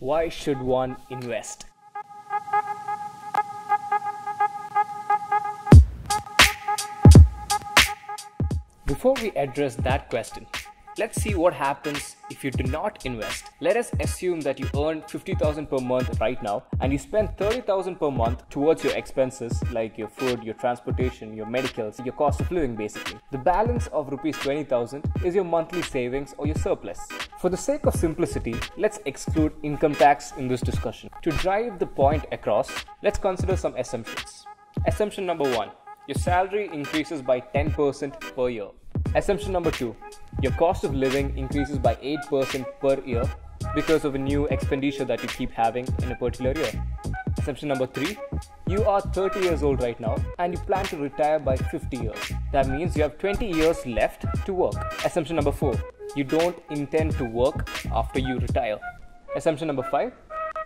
Why should one invest? Before we address that question, let's see what happens if you do not invest. Let us assume that you earn $50,000 per month right now and you spend $30,000 per month towards your expenses like your food, your transportation, your medicals, your cost of living basically. The balance of ₹20,000 is your monthly savings or your surplus. For the sake of simplicity, let's exclude income tax in this discussion. To drive the point across, let's consider some assumptions. Assumption number 1. Your salary increases by 10% per year. Assumption number 2. Your cost of living increases by 8% per year because of a new expenditure that you keep having in a particular year. Assumption number 3. You are 30 years old right now and you plan to retire by 50 years. That means you have 20 years left to work. Assumption number 4. You don't intend to work after you retire. Assumption number 5.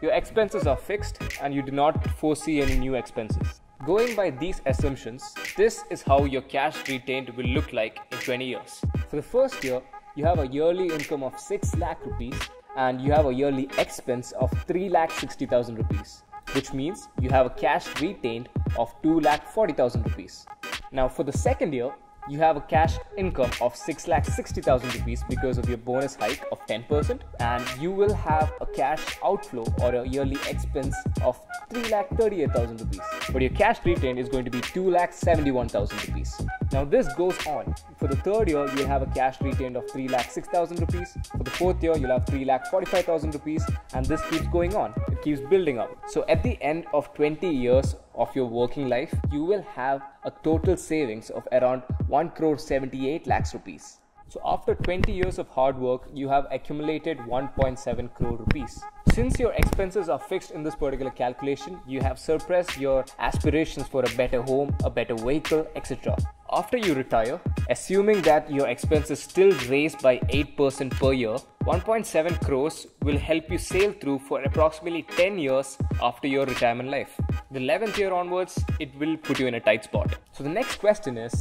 Your expenses are fixed and you do not foresee any new expenses. Going by these assumptions, this is how your cash retained will look like in 20 years. For the first year, you have a yearly income of 6 lakh rupees and you have a yearly expense of 3,60,000 rupees, which means you have a cash retained of 2,40,000 rupees. Now for the second year, you have a cash income of 6,60,000 rupees because of your bonus hike of 10%, and you will have a cash outflow or a yearly expense of 3,38,000 rupees. But your cash retained is going to be 2,71,000 rupees. Now this goes on. For the third year, you'll have a cash retained of 3,06,000 rupees. For the fourth year, you'll have 3,45,000 rupees, and this keeps going on. It keeps building up. So at the end of 20 years of your working life, you will have a total savings of around 1,78,00,000 rupees. So after 20 years of hard work, you have accumulated 1.7 crore rupees. Since your expenses are fixed in this particular calculation, you have surpassed your aspirations for a better home, a better vehicle, etc. After you retire, assuming that your expenses still raise by 8% per year, 1.7 crores will help you sail through for approximately 10 years after your retirement life. The 11th year onwards, it will put you in a tight spot. So the next question is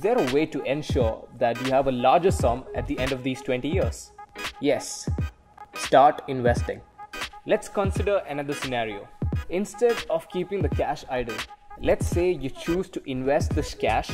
there a way to ensure that you have a larger sum at the end of these 20 years? Yes, start investing. Let's consider another scenario. Instead of keeping the cash idle, let's say you choose to invest this cash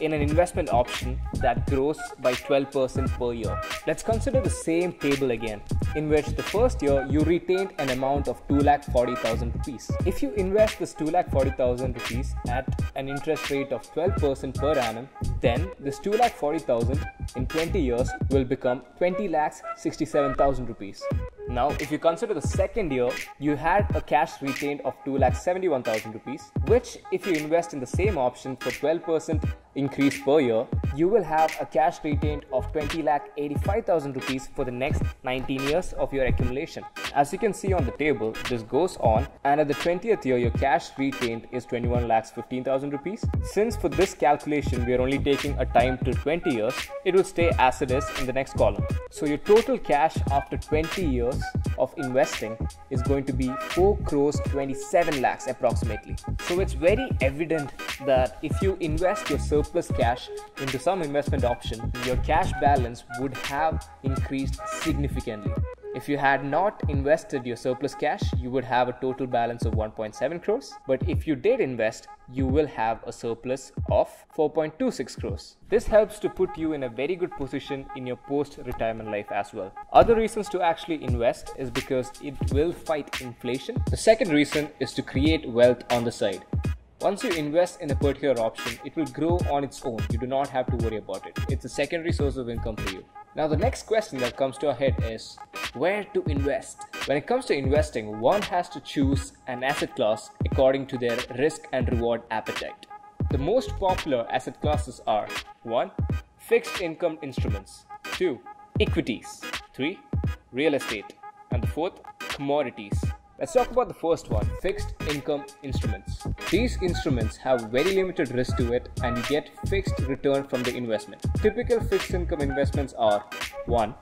in an investment option that grows by 12% per year. Let's consider the same table again, in which the first year you retained an amount of 2,40,000 rupees. If you invest this 2,40,000 rupees at an interest rate of 12% per annum, then this 2,40,000 in 20 years will become 20,67,000 rupees. Now, if you consider the second year, you had a cash retained of 2,71,000 rupees, which if you invest in the same option for 12% increase per year, you will have a cash retained of 20,85,000 rupees for the next 19 years of your accumulation. As you can see on the table, this goes on, and at the 20th year, your cash retained is 21,15,000 rupees. Since for this calculation, we are only taking a time till 20 years, it will stay as it is in the next column. So your total cash after 20 years of investing is going to be 4,27,00,000 approximately. So it's very evident that if you invest your surplus cash into some investment option, your cash balance would have increased significantly. If you had not invested your surplus cash, you would have a total balance of 1.7 crores. But if you did invest, you will have a surplus of 4.26 crores. This helps to put you in a very good position in your post-retirement life as well. Other reasons to actually invest is because it will fight inflation. The second reason is to create wealth on the side. Once you invest in a particular option, it will grow on its own. You do not have to worry about it. It's a secondary source of income for you. Now the next question that comes to our head is, where to invest? When it comes to investing, one has to choose an asset class according to their risk and reward appetite. The most popular asset classes are 1. Fixed income instruments, 2. Equities, 3. Real estate, and the 4th, commodities. Let's talk about the first one, fixed income instruments. These instruments have very limited risk to it and you get fixed return from the investment. Typical fixed income investments are 1.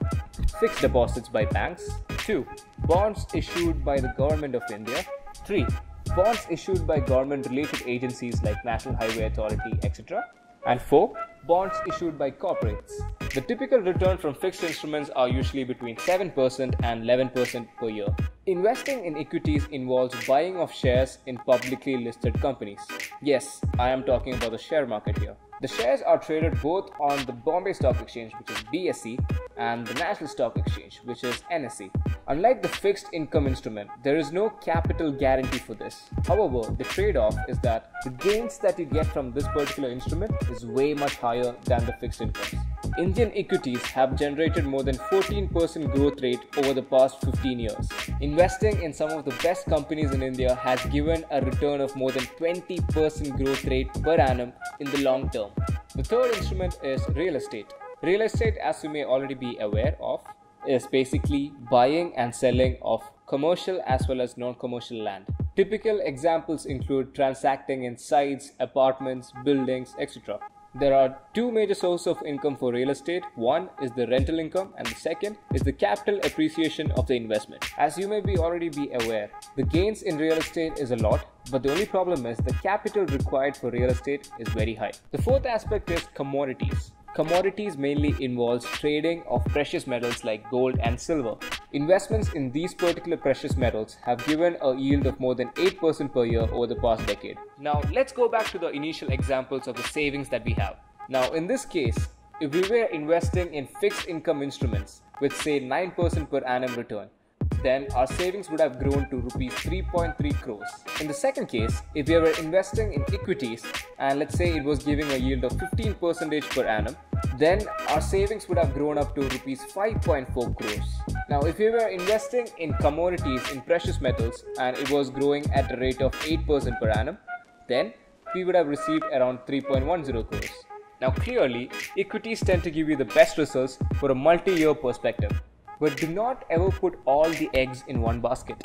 Fixed deposits by banks, 2. Bonds issued by the Government of India, 3. Bonds issued by government-related agencies like National Highway Authority, etc. And 4. Bonds issued by corporates. The typical return from fixed instruments are usually between 7% and 11% per year. Investing in equities involves buying of shares in publicly listed companies. Yes, I am talking about the share market here. The shares are traded both on the Bombay Stock Exchange, which is BSE, and the National Stock Exchange, which is NSE. Unlike the fixed income instrument, there is no capital guarantee for this. However, the trade-off is that the gains that you get from this particular instrument is way much higher than the fixed incomes. Indian equities have generated more than 14% growth rate over the past 15 years. Investing in some of the best companies in India has given a return of more than 20% growth rate per annum in the long term. The third instrument is real estate. Real estate, as you may already be aware of, is basically buying and selling of commercial as well as non-commercial land. Typical examples include transacting in sites, apartments, buildings, etc. There are two major sources of income for real estate. One is the rental income and the second is the capital appreciation of the investment. As you may already be aware, the gains in real estate is a lot, but the only problem is the capital required for real estate is very high. The fourth aspect is commodities. Commodities mainly involves trading of precious metals like gold and silver. Investments in these particular precious metals have given a yield of more than 8% per year over the past decade. Now let's go back to the initial examples of the savings that we have. Now in this case, if we were investing in fixed income instruments with say 9% per annum return, then our savings would have grown to rupees 3.3 crores. In the second case, if we were investing in equities and let's say it was giving a yield of 15% per annum, then our savings would have grown up to rupees 5.4 crores. Now, if we were investing in commodities in precious metals and it was growing at a rate of 8% per annum, then we would have received around 3.10 crores. Now, clearly, equities tend to give you the best results for a multi-year perspective. But do not ever put all the eggs in one basket.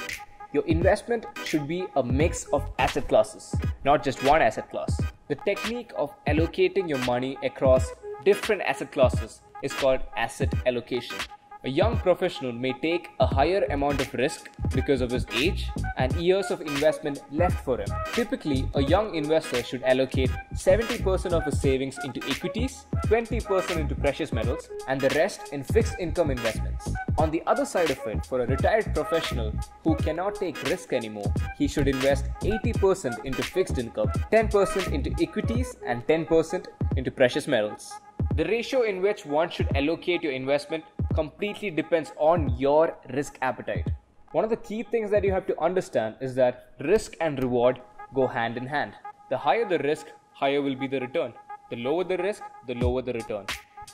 Your investment should be a mix of asset classes, not just one asset class. The technique of allocating your money across different asset classes is called asset allocation. A young professional may take a higher amount of risk because of his age and years of investment left for him. Typically, a young investor should allocate 70% of his savings into equities, 20% into precious metals, and the rest in fixed income investments. On the other side of it, for a retired professional who cannot take risk anymore, he should invest 80% into fixed income, 10% into equities, and 10% into precious metals. The ratio in which one should allocate your investment completely depends on your risk appetite. One of the key things that you have to understand is that risk and reward go hand in hand. The higher the risk, higher will be the return. The lower the risk, the lower the return.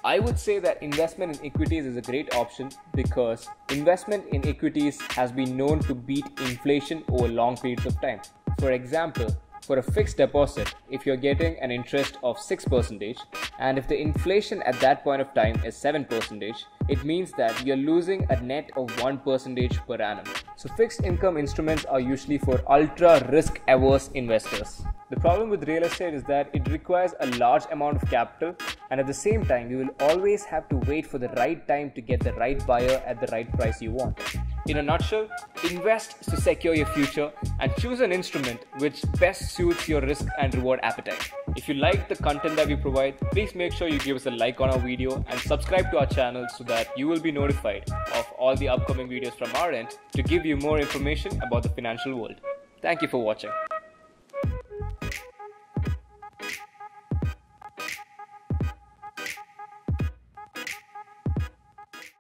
I would say that investment in equities is a great option because investment in equities has been known to beat inflation over long periods of time. For example, for a fixed deposit, if you're getting an interest of 6% and if the inflation at that point of time is 7%, it means that you're losing a net of 1% per annum. So fixed income instruments are usually for ultra risk averse investors. The problem with real estate is that it requires a large amount of capital, and at the same time you will always have to wait for the right time to get the right buyer at the right price you want. In a nutshell, invest to secure your future and choose an instrument which best suits your risk and reward appetite. If you like the content that we provide, please make sure you give us a like on our video and subscribe to our channel so that you will be notified of all the upcoming videos from our end to give you more information about the financial world. Thank you for watching.